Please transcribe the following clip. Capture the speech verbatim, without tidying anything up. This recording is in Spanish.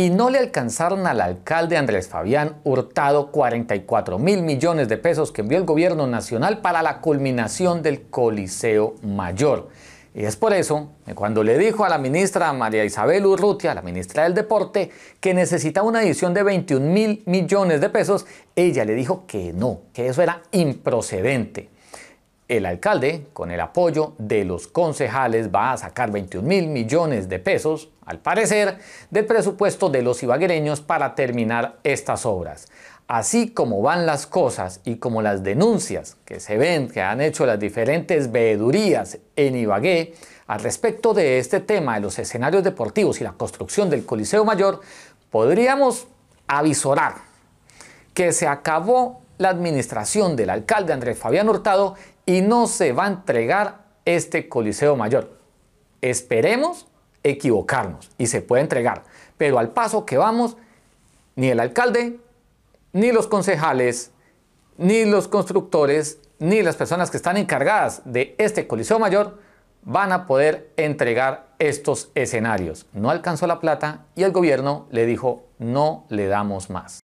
y no le alcanzaron al alcalde Andrés Fabián Hurtado cuarenta y cuatro mil millones de pesos que envió el gobierno nacional para la culminación del Coliseo Mayor. Y es por eso que cuando le dijo a la ministra María Isabel Urrutia, la ministra del Deporte, que necesitaba una adición de veintiún mil millones de pesos, ella le dijo que no, que eso era improcedente. El alcalde, con el apoyo de los concejales, va a sacar veintiún mil millones de pesos, al parecer, del presupuesto de los ibaguereños para terminar estas obras. Así como van las cosas y como las denuncias que se ven que han hecho las diferentes veedurías en Ibagué al respecto de este tema de los escenarios deportivos y la construcción del Coliseo Mayor, podríamos avisorar que se acabó la administración del alcalde Andrés Fabián Hurtado y no se va a entregar este Coliseo Mayor. Esperemos equivocarnos y se puede entregar, pero al paso que vamos, ni el alcalde, ni los concejales, ni los constructores, ni las personas que están encargadas de este Coliseo Mayor van a poder entregar estos escenarios. No alcanzó la plata y el gobierno le dijo: no le damos más.